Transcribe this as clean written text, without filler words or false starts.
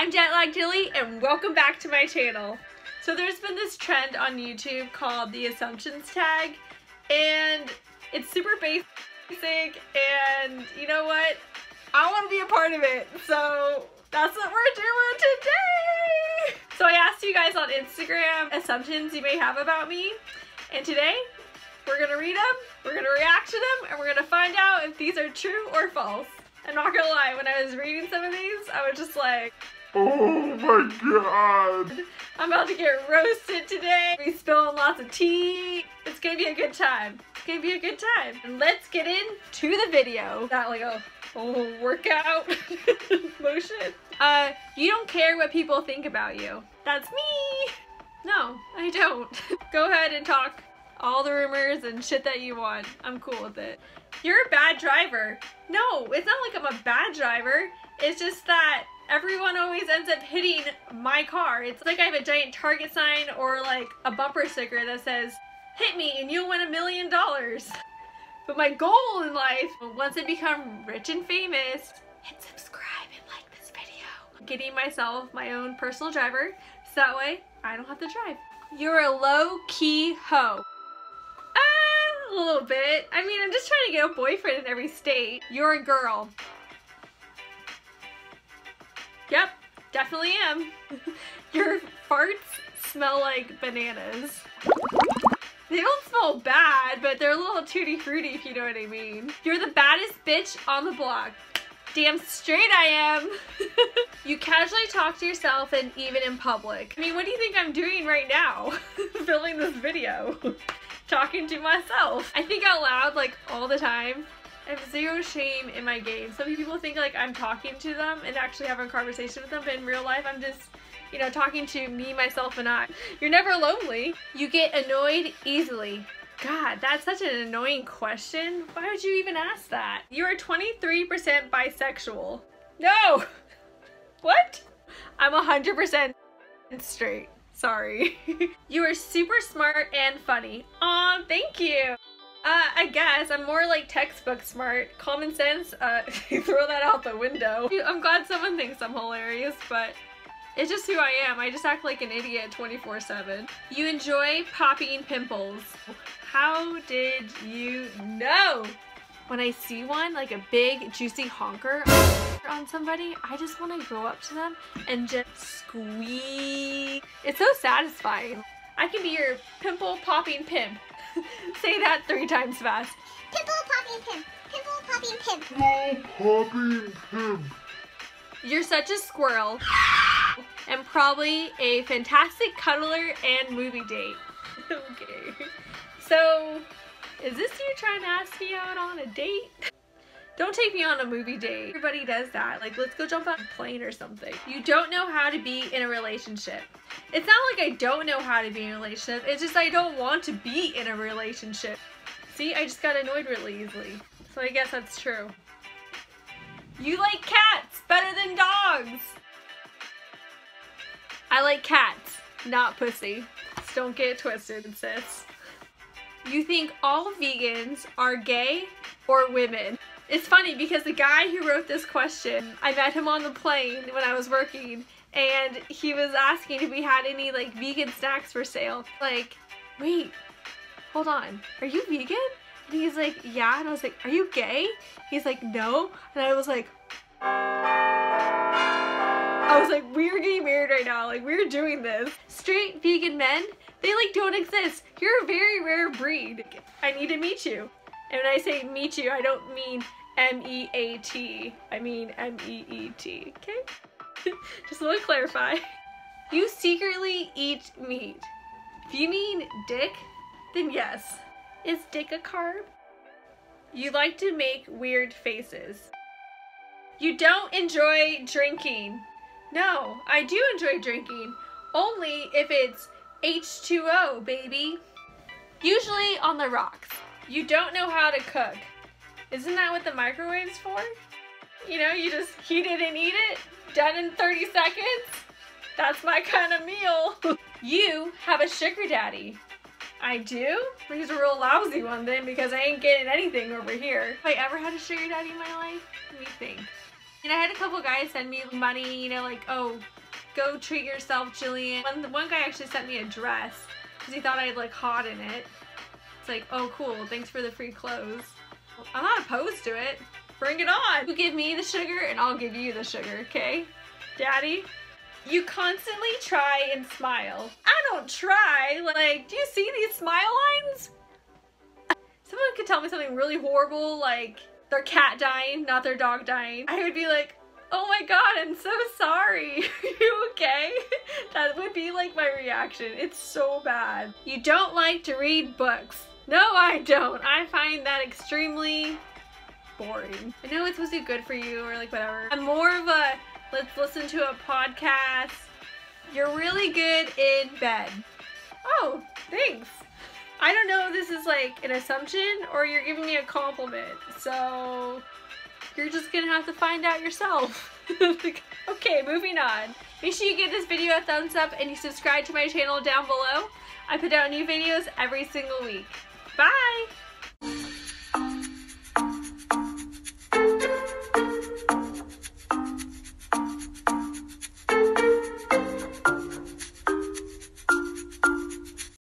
I'm Jetlagged Jilly and welcome back to my channel. So there's been this trend on YouTube called the assumptions tag, and it's super basic, and you know what? I want to be a part of it, so that's what we're doing today! So I asked you guys on Instagram assumptions you may have about me, and today we're gonna read them, we're gonna react to them, and we're gonna find out if these are true or false. I'm not gonna lie, when I was reading some of these, I was just like, oh my god! I'm about to get roasted today. We're spilling lots of tea. It's gonna be a good time. It's gonna be a good time. And let's get into the video. Not like a whole workout motion. You don't care what people think about you. That's me! No, I don't. Go ahead and talk all the rumors and shit that you want. I'm cool with it. You're a bad driver. No, it's not like I'm a bad driver. It's just that everyone always ends up hitting my car. It's like I have a giant Target sign or like a bumper sticker that says, hit me and you'll win $1 million. But my goal in life, once I become rich and famous, hit subscribe and like this video. I'm getting myself my own personal driver so that way I don't have to drive. You're a low-key hoe. A little bit. I mean, I'm just trying to get a boyfriend in every state. You're a girl. Yep, definitely am. Your farts smell like bananas. They don't smell bad, but they're a little tutti-frutti, if you know what I mean. You're the baddest bitch on the block. Damn straight I am. You casually talk to yourself and even in public. I mean, what do you think I'm doing right now? Filming this video. Talking to myself. I think out loud like all the time. I have zero shame in my game. Some people think like I'm talking to them and actually having a conversation with them, but in real life I'm just, you know, talking to me, myself, and I. You're never lonely. You get annoyed easily. God, that's such an annoying question. Why would you even ask that? You are 23% bisexual. No! What? I'm 100% straight. Sorry. You are super smart and funny. Aw, thank you. I guess I'm more like textbook smart. Common sense, throw that out the window. I'm glad someone thinks I'm hilarious, but it's just who I am. I just act like an idiot 24/7. You enjoy popping pimples. How did you know? When I see one, like a big juicy honker on somebody, I just want to go up to them and just squeeze. It's so satisfying. I can be your pimple popping pimp. Say that 3 times fast. Pimple popping pimp. Pimple popping pimp. Pimple popping pimp. You're such a squirrel. And probably a fantastic cuddler and movie date. Okay. So, is this you trying to ask me out on a date? Don't take me on a movie date. Everybody does that. Like, let's go jump on a plane or something. You don't know how to be in a relationship. It's not like I don't know how to be in a relationship. It's just I don't want to be in a relationship. See, I just got annoyed really easily. So I guess that's true. You like cats better than dogs. I like cats, not pussy. Just don't get it twisted, sis. You think all vegans are gay or women. It's funny because the guy who wrote this question, I met him on the plane when I was working, and he was asking if we had any like vegan snacks for sale. Like, wait, hold on, are you vegan? And he's like, yeah. And I was like, are you gay? He's like, no. And I was like, we're getting married right now. Like, we're doing this. Straight vegan men, they like don't exist. You're a very rare breed. I need to meet you. And when I say meet you, I don't mean M-E-A-T. I mean M-E-E-T, okay? Just want to clarify. You secretly eat meat. If you mean dick, then yes. Is dick a carb? You like to make weird faces. You don't enjoy drinking. No, I do enjoy drinking. Only if it's H2O, baby. Usually on the rocks. You don't know how to cook. Isn't that what the microwave's for? You know, you just heat it and eat it, done in 30 seconds. That's my kind of meal. You have a sugar daddy. I do? He's a real lousy one then because I ain't getting anything over here. Have I ever had a sugar daddy in my life? Let me think. And I had a couple guys send me money, you know, like, oh, go treat yourself, Jillian. One guy actually sent me a dress because he thought I'd look hot in it. It's like, oh, cool, thanks for the free clothes. I'm not opposed to it. Bring it on. You give me the sugar and I'll give you the sugar, okay? Daddy? You constantly try and smile. I don't try. Like, do you see these smile lines? Someone could tell me something really horrible, like their cat dying, not their dog dying. I would be like, oh my god, I'm so sorry. Are you okay? That would be like my reaction. It's so bad. You don't like to read books. No, I don't. I find that extremely boring. I know it's supposed to be good for you or like whatever. I'm more of a let's listen to a podcast. You're really good in bed. Oh, thanks. I don't know if this is like an assumption or you're giving me a compliment. So you're just gonna have to find out yourself. Okay, moving on. Make sure you give this video a thumbs up and you subscribe to my channel down below. I put out new videos every single week. Bye!